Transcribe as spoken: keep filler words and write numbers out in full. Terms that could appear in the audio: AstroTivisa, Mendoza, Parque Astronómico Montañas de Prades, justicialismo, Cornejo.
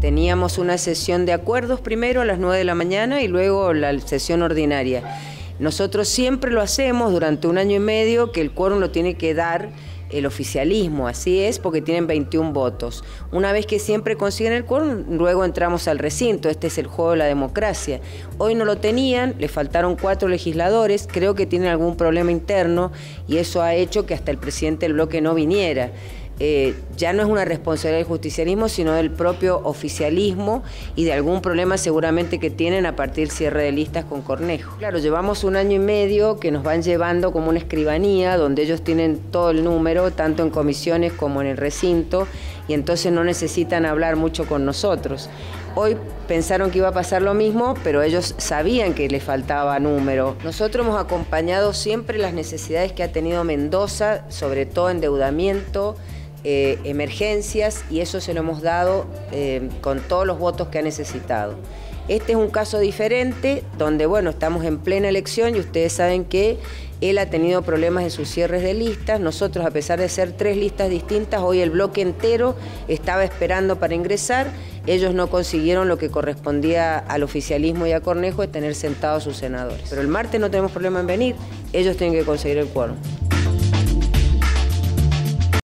Teníamos una sesión de acuerdos primero a las nueve de la mañana y luego la sesión ordinaria. Nosotros siempre lo hacemos durante un año y medio, que el quórum lo tiene que dar el oficialismo, así es, porque tienen veintiún votos. Una vez que siempre consiguen el quórum, luego entramos al recinto. Este es el juego de la democracia. Hoy no lo tenían, le faltaron cuatro legisladores, creo que tienen algún problema interno y eso ha hecho que hasta el presidente del bloque no viniera. Eh, ya no es una responsabilidad del justicialismo, sino del propio oficialismo y de algún problema seguramente que tienen a partir del cierre de listas con Cornejo. Claro, llevamos un año y medio que nos van llevando como una escribanía, donde ellos tienen todo el número, tanto en comisiones como en el recinto, y entonces no necesitan hablar mucho con nosotros. Hoy pensaron que iba a pasar lo mismo, pero ellos sabían que les faltaba número. Nosotros hemos acompañado siempre las necesidades que ha tenido Mendoza, sobre todo endeudamiento, Eh, emergencias, y eso se lo hemos dado eh, con todos los votos que ha necesitado. Este es un caso diferente donde, bueno, estamos en plena elección y ustedes saben que él ha tenido problemas en sus cierres de listas. Nosotros, a pesar de ser tres listas distintas, hoy el bloque entero estaba esperando para ingresar. Ellos no consiguieron lo que correspondía al oficialismo y a Cornejo, de tener sentados a sus senadores. Pero el martes no tenemos problema en venir, ellos tienen que conseguir el quórum.